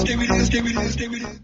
Stay with it. Stay with it.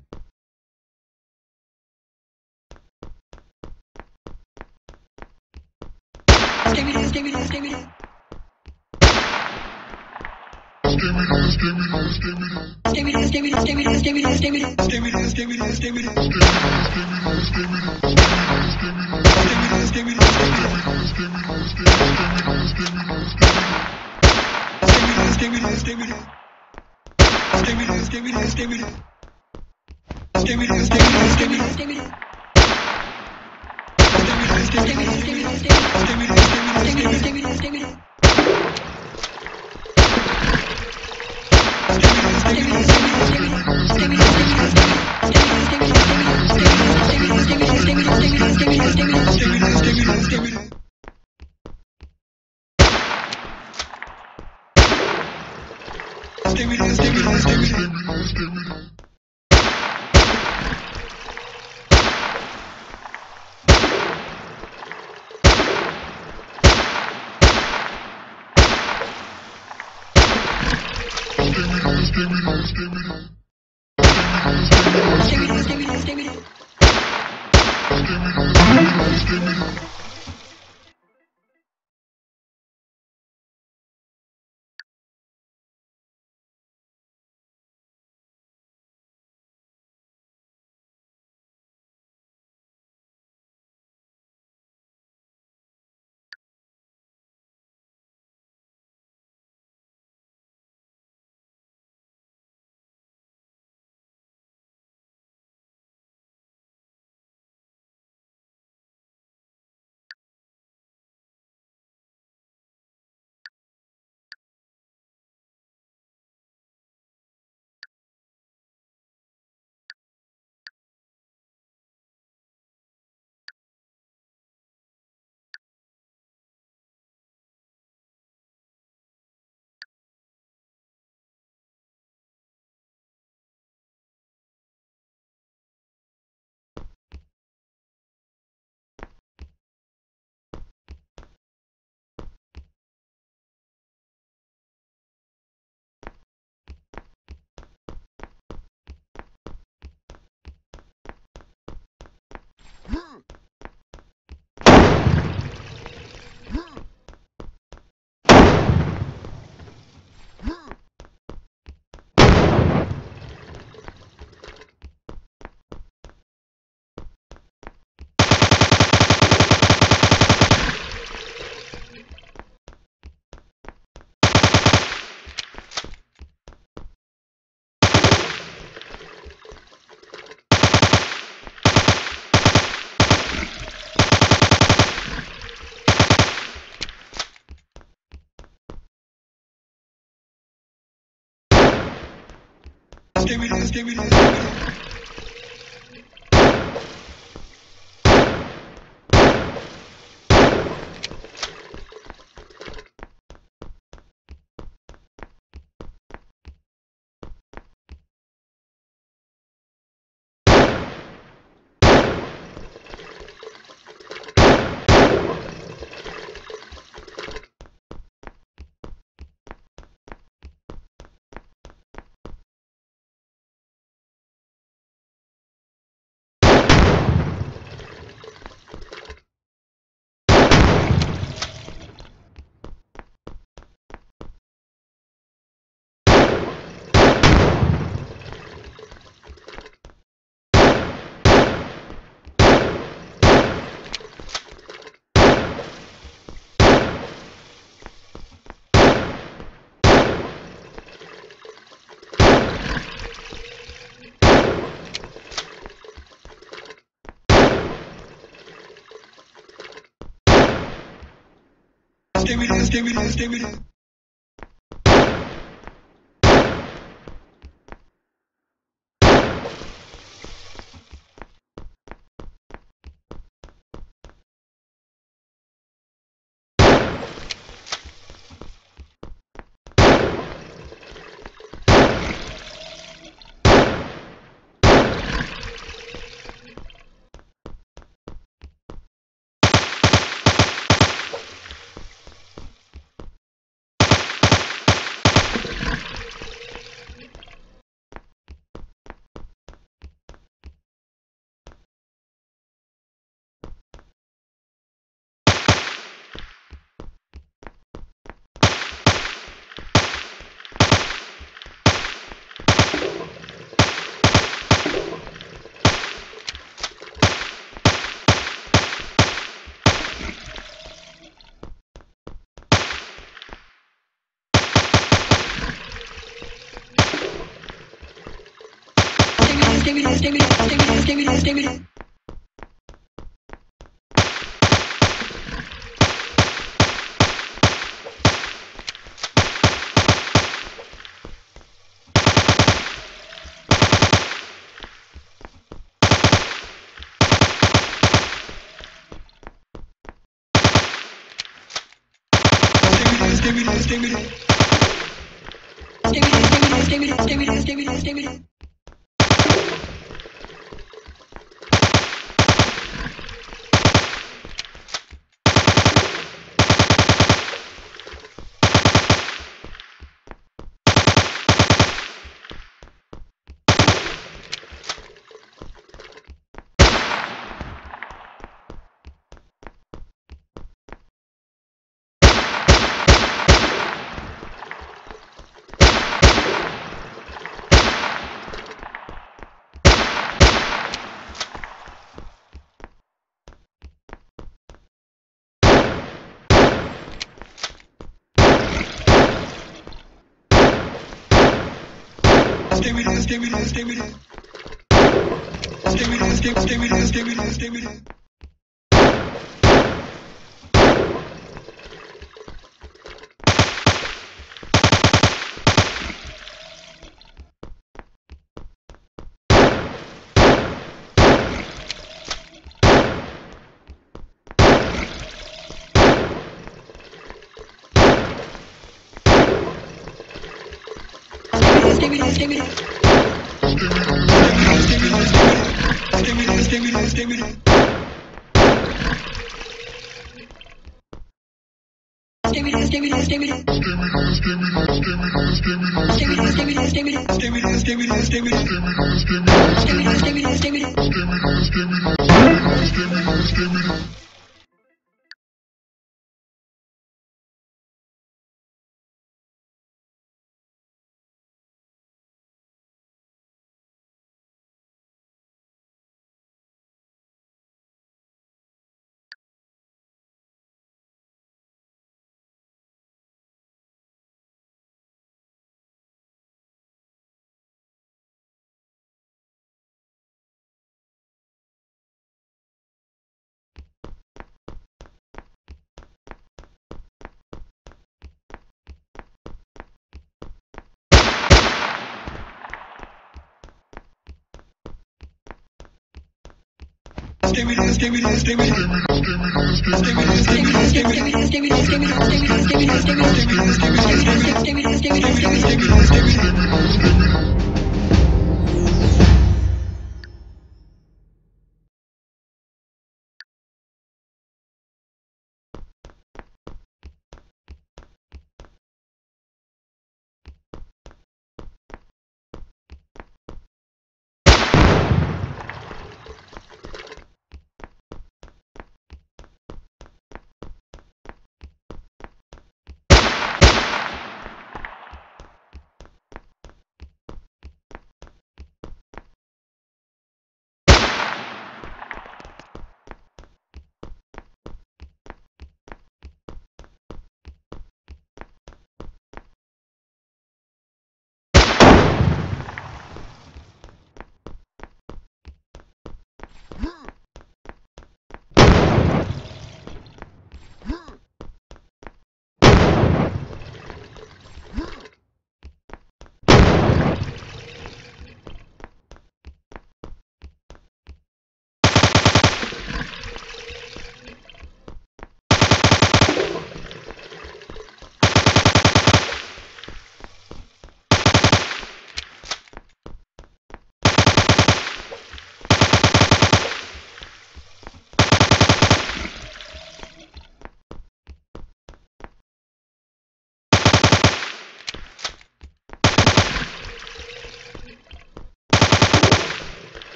give me this. Give me this. Stay with us. Stay with us. Stay with us.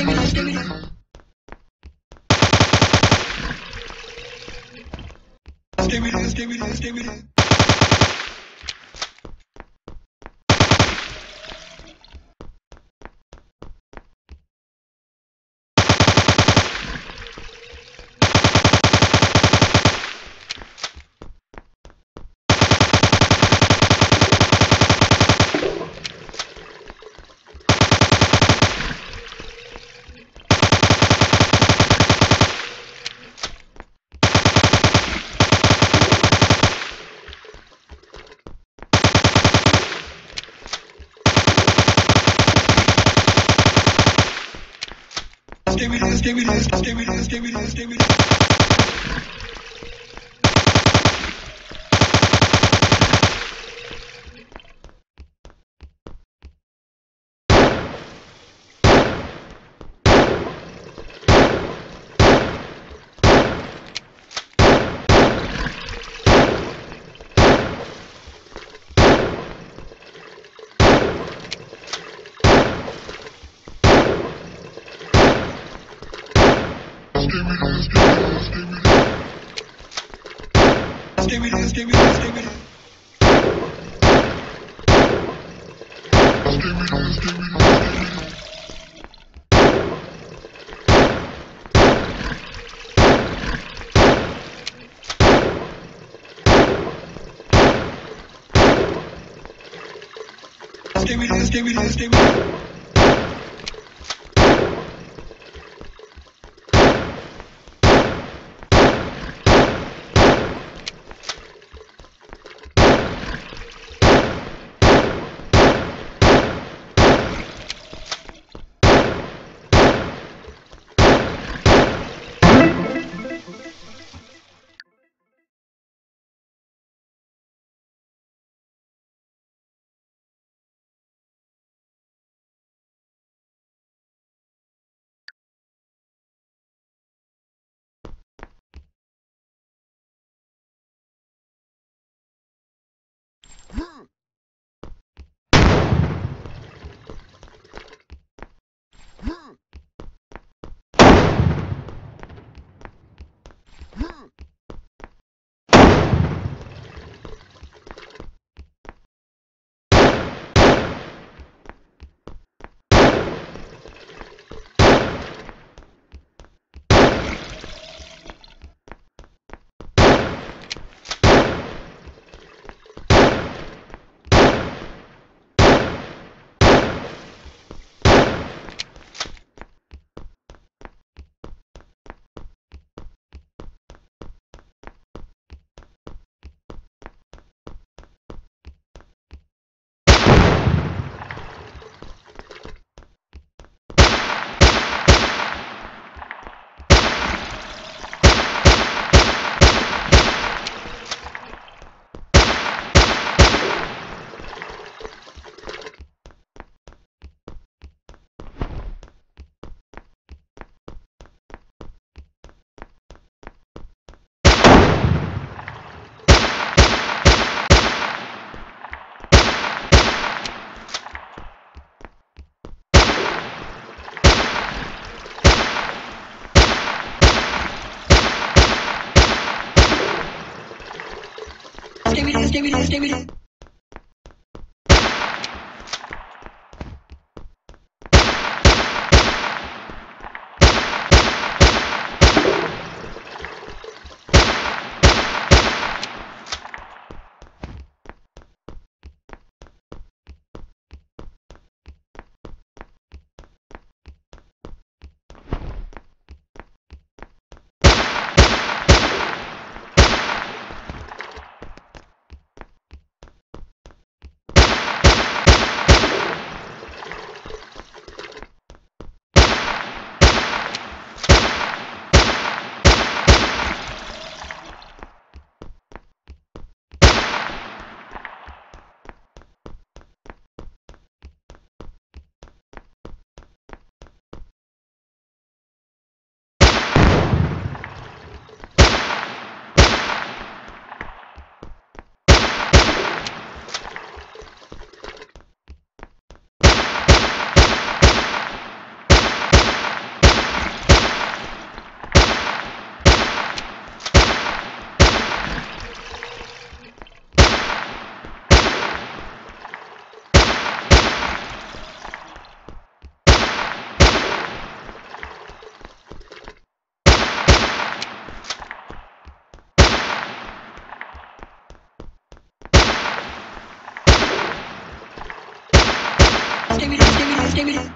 Stay with it. Stay with us. Stay with us. Stay with us. Stay with it. Stay with it. Stay with us.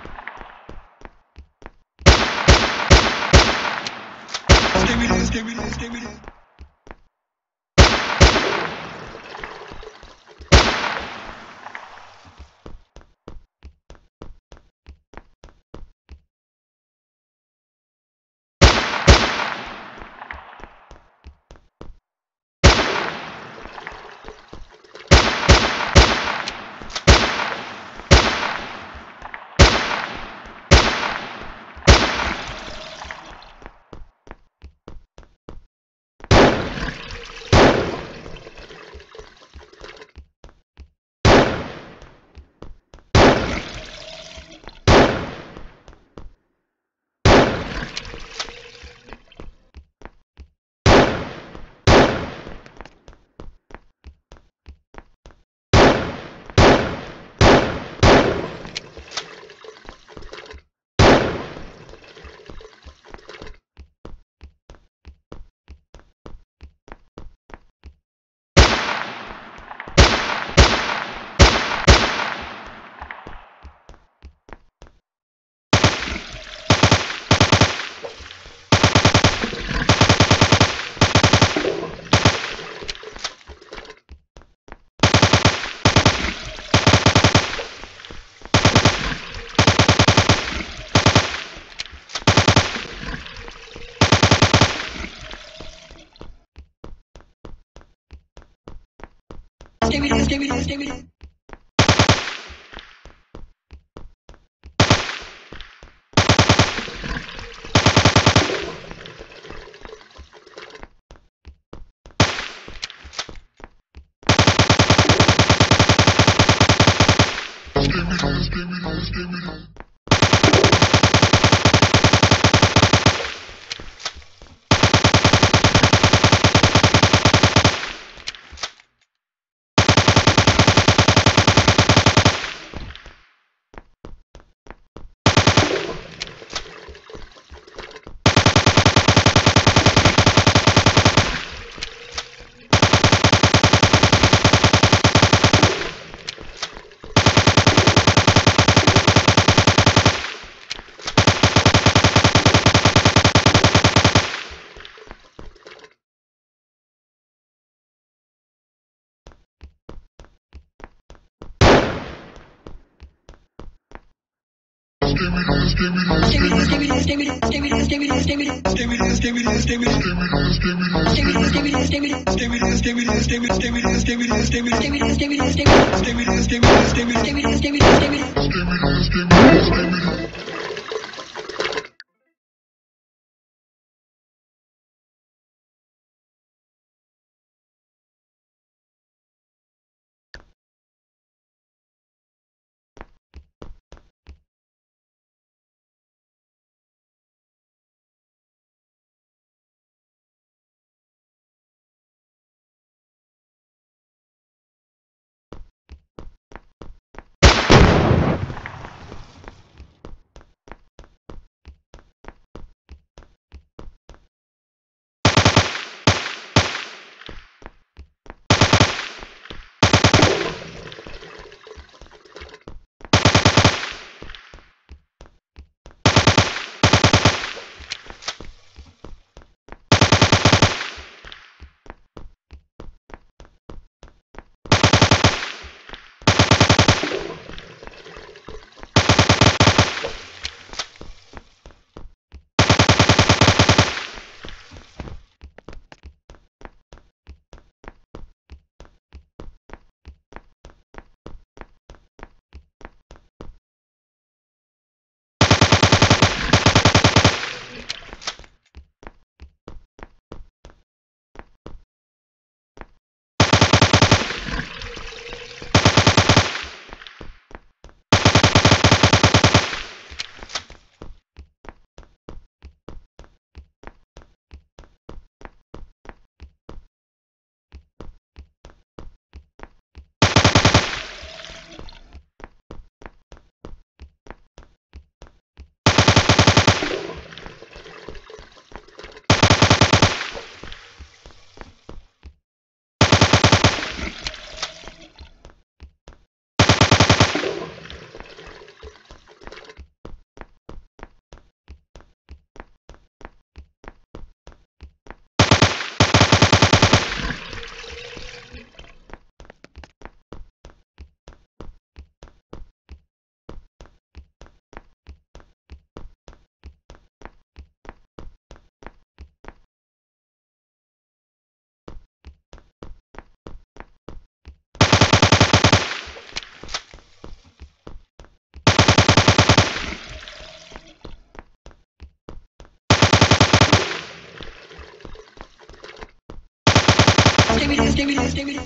Negative.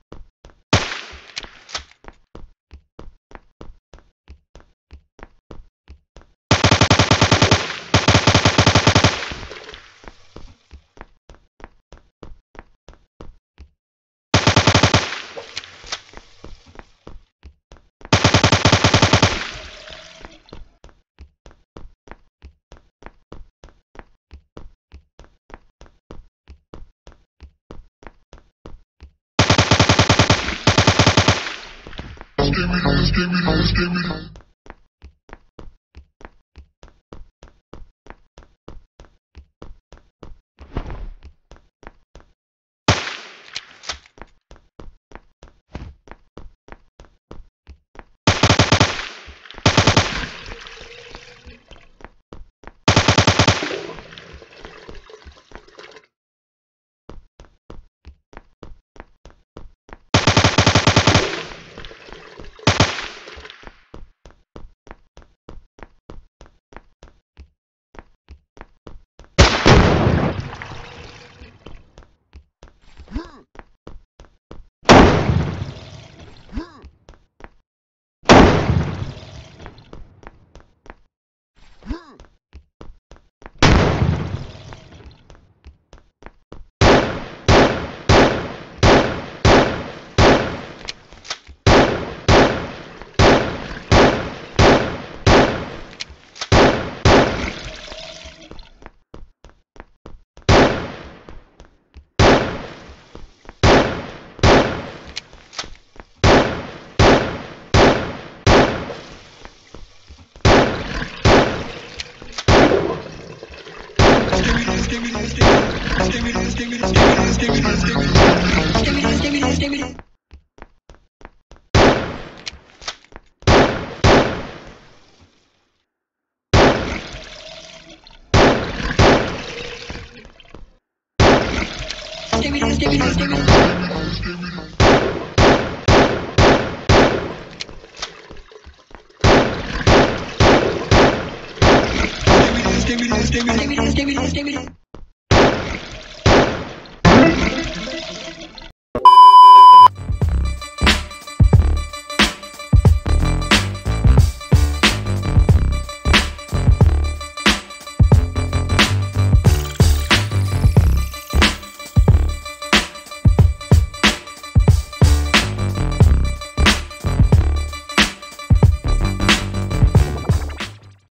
Stay with us. Stay with us. Stay with us. Stay with us.